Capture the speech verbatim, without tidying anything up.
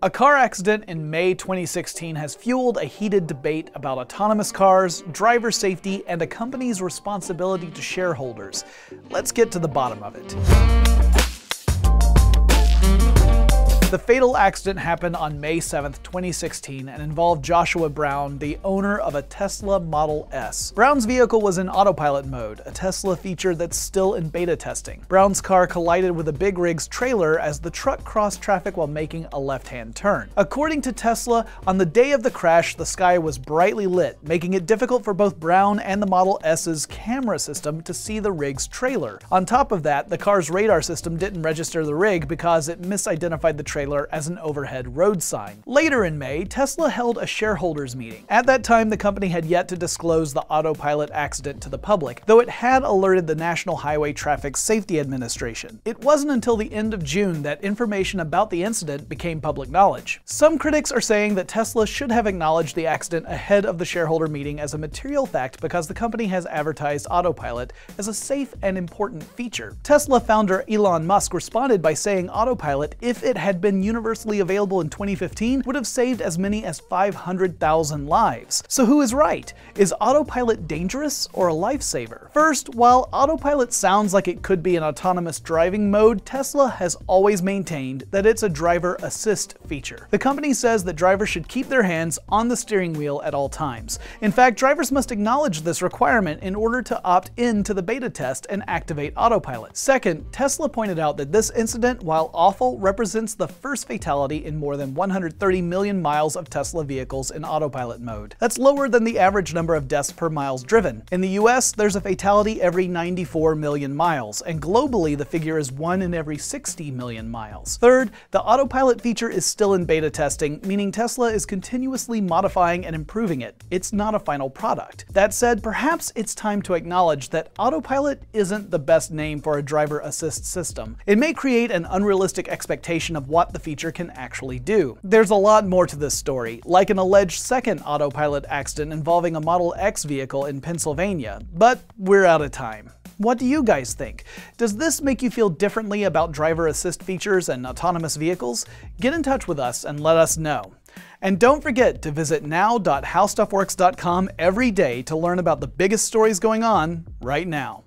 A car accident in May twenty sixteen has fueled a heated debate about autonomous cars, driver safety, and a company's responsibility to shareholders. Let's get to the bottom of it. The fatal accident happened on May seventh, twenty sixteen, and involved Joshua Brown, the owner of a Tesla Model S. Brown's vehicle was in autopilot mode, a Tesla feature that's still in beta testing. Brown's car collided with a big rig's trailer as the truck crossed traffic while making a left-hand turn. According to Tesla, on the day of the crash, the sky was brightly lit, making it difficult for both Brown and the Model S's camera system to see the rig's trailer. On top of that, the car's radar system didn't register the rig because it misidentified the trailer as an overhead road sign. Later in May, Tesla held a shareholders meeting. At that time, the company had yet to disclose the Autopilot accident to the public, though it had alerted the National Highway Traffic Safety Administration. It wasn't until the end of June that information about the incident became public knowledge. Some critics are saying that Tesla should have acknowledged the accident ahead of the shareholder meeting as a material fact because the company has advertised Autopilot as a safe and important feature. Tesla founder Elon Musk responded by saying Autopilot, if it had been Been universally available in twenty fifteen, would have saved as many as five hundred thousand lives. So who is right? Is Autopilot dangerous or a lifesaver? First, while Autopilot sounds like it could be an autonomous driving mode, Tesla has always maintained that it's a driver assist feature. The company says that drivers should keep their hands on the steering wheel at all times. In fact, drivers must acknowledge this requirement in order to opt in to the beta test and activate Autopilot. Second, Tesla pointed out that this incident, while awful, represents the first fatality in more than one hundred thirty million miles of Tesla vehicles in autopilot mode. That's lower than the average number of deaths per miles driven. In the U S, there's a fatality every ninety-four million miles, and globally the figure is one in every sixty million miles. Third, the autopilot feature is still in beta testing, meaning Tesla is continuously modifying and improving it. It's not a final product. That said, perhaps it's time to acknowledge that autopilot isn't the best name for a driver assist system. It may create an unrealistic expectation of what what the feature can actually do. There's a lot more to this story, like an alleged second autopilot accident involving a Model X vehicle in Pennsylvania, but we're out of time. What do you guys think? Does this make you feel differently about driver assist features and autonomous vehicles? Get in touch with us and let us know. And don't forget to visit now dot how stuff works dot com every day to learn about the biggest stories going on right now.